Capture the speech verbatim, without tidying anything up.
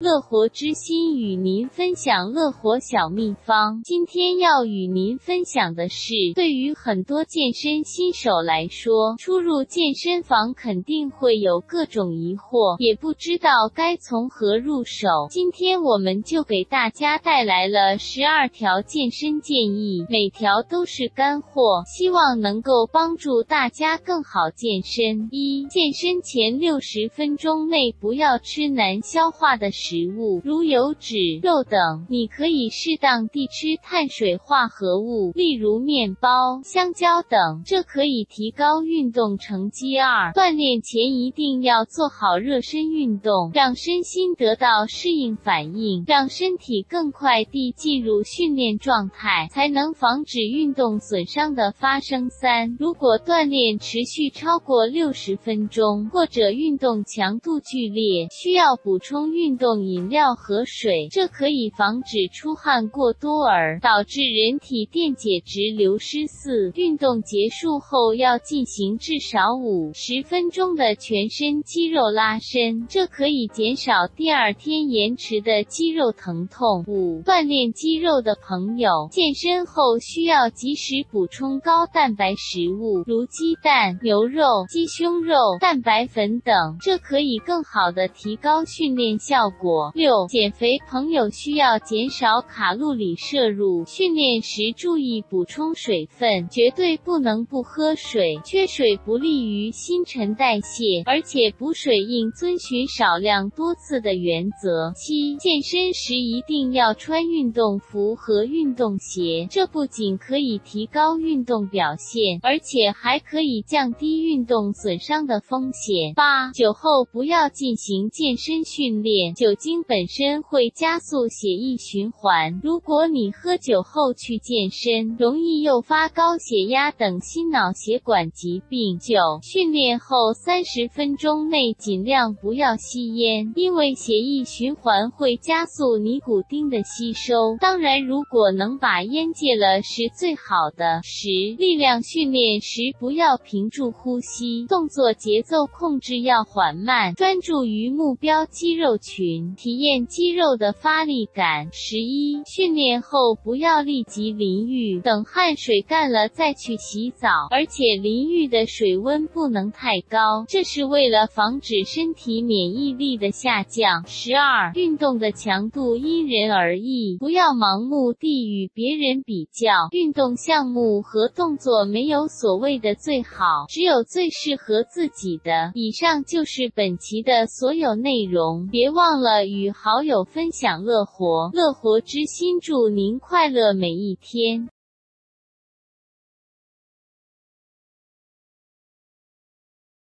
乐活之心与您分享乐活小秘方。今天要与您分享的是，对于很多健身新手来说，出入健身房肯定会有各种疑惑，也不知道该从何入手。今天我们就给大家带来了十二条健身建议，每条都是干货，希望能够帮助大家更好健身。一、健身前六十分钟内不要吃难消化的食物。 食物如油脂、肉等，你可以适当地吃碳水化合物，例如面包、香蕉等，这可以提高运动成绩。二、锻炼前一定要做好热身运动，让身心得到适应反应，让身体更快地进入训练状态，才能防止运动损伤的发生。三、如果锻炼持续超过六十分钟，或者运动强度剧烈，需要补充运动 饮料和水，这可以防止出汗过多而导致人体电解质流失。四、运动结束后要进行至少五十分钟的全身肌肉拉伸，这可以减少第二天延迟的肌肉疼痛。五、锻炼肌肉的朋友，健身后需要及时补充高蛋白食物，如鸡蛋、牛肉、鸡胸肉、蛋白粉等，这可以更好地提高训练效果。 六、减肥朋友需要减少卡路里摄入，训练时注意补充水分，绝对不能不喝水，缺水不利于新陈代谢，而且补水应遵循少量多次的原则。七、健身时一定要穿运动服和运动鞋，这不仅可以提高运动表现，而且还可以降低运动损伤的风险。八、酒后不要进行健身训练。 酒精本身会加速血液循环，如果你喝酒后去健身，容易诱发高血压等心脑血管疾病。九、训练后三十分钟内尽量不要吸烟，因为血液循环会加速尼古丁的吸收。当然，如果能把烟戒了是最好的。十、力量训练时不要屏住呼吸，动作节奏控制要缓慢，专注于目标肌肉群。 体验肌肉的发力感。十一、训练后不要立即淋浴，等汗水干了再去洗澡，而且淋浴的水温不能太高，这是为了防止身体免疫力的下降。十二、运动的强度因人而异，不要盲目地与别人比较，运动项目和动作没有所谓的最好，只有最适合自己的。以上就是本期的所有内容，别忘了 忘了与好友分享乐活，乐活之心，祝您快乐每一天。